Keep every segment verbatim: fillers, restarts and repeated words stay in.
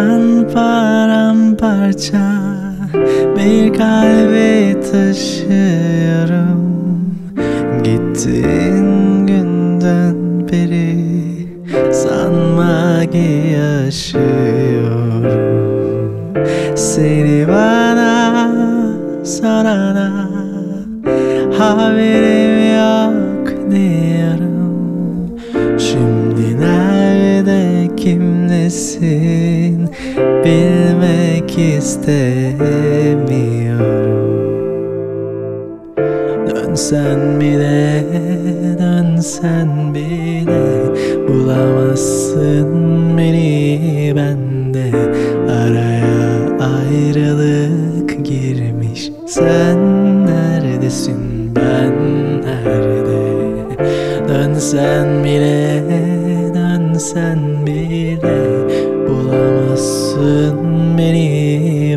난 바람발자 매일 kaybetmiş yarım Gittin günden beri sanma ki yaşıyorum Seni bana sorana haberim yok diyorum Şimdi nerede kimlesin bilmek istemiyorum Dönsen bile, dönsen bile Bulamazsın beni bende Araya ayrılık girmiş Sen neredesin, ben nerede Dönsen bile, dönsen bile Bulamazsın beni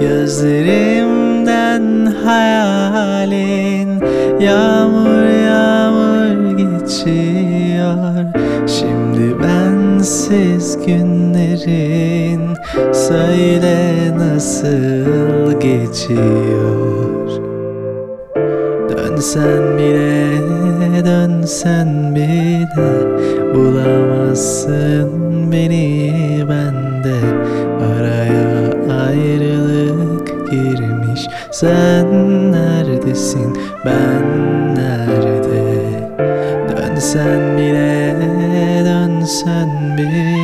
Gözlerimden hayalin Yağmur yağmur geçiyor Şimdi bensiz günlerin Söyle nasıl geçiyor Dönsen bile, dönsen bile Bulamazsın beni bende Araya ayrılık girmiş Sen neredesin, ben nerede Dönsen bile, dönsen bile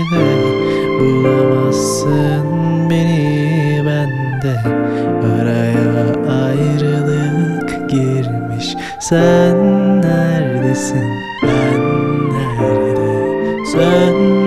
Bulamazsın beni bende Araya ayrılık girmiş Sen neredesin, ben nerede Sen